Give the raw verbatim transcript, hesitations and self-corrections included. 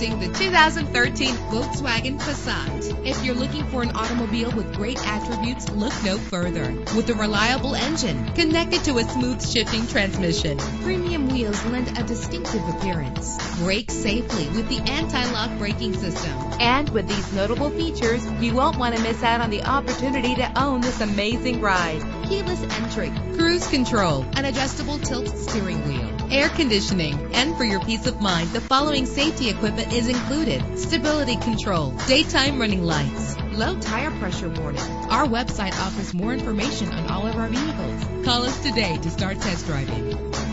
Introducing the two thousand thirteen Volkswagen Passat. If you're looking for an automobile with great attributes, look no further. With a reliable engine connected to a smooth shifting transmission, premium wheels lend a distinctive appearance. Brake safely with the anti-lock braking system. And with these notable features, you won't want to miss out on the opportunity to own this amazing ride. Keyless entry, cruise control, an adjustable tilt steering wheel, air conditioning, and for your peace of mind, the following safety equipment is included: stability control, daytime running lights, low tire pressure warning. Our website offers more information on all of our vehicles. Call us today to start test driving.